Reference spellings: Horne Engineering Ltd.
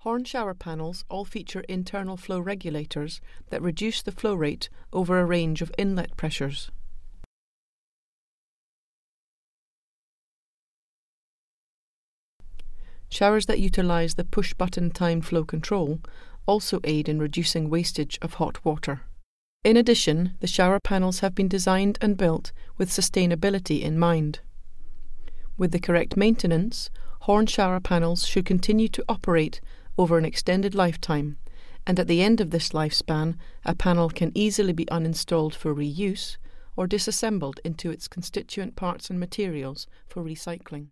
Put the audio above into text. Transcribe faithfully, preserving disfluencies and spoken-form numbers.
Horne shower panels all feature internal flow regulators that reduce the flow rate over a range of inlet pressures. Showers that utilise the push-button time flow control also aid in reducing wastage of hot water. In addition, the shower panels have been designed and built with sustainability in mind. With the correct maintenance, Horne shower panels should continue to operate over an extended lifetime, and at the end of this lifespan, a panel can easily be uninstalled for reuse or disassembled into its constituent parts and materials for recycling.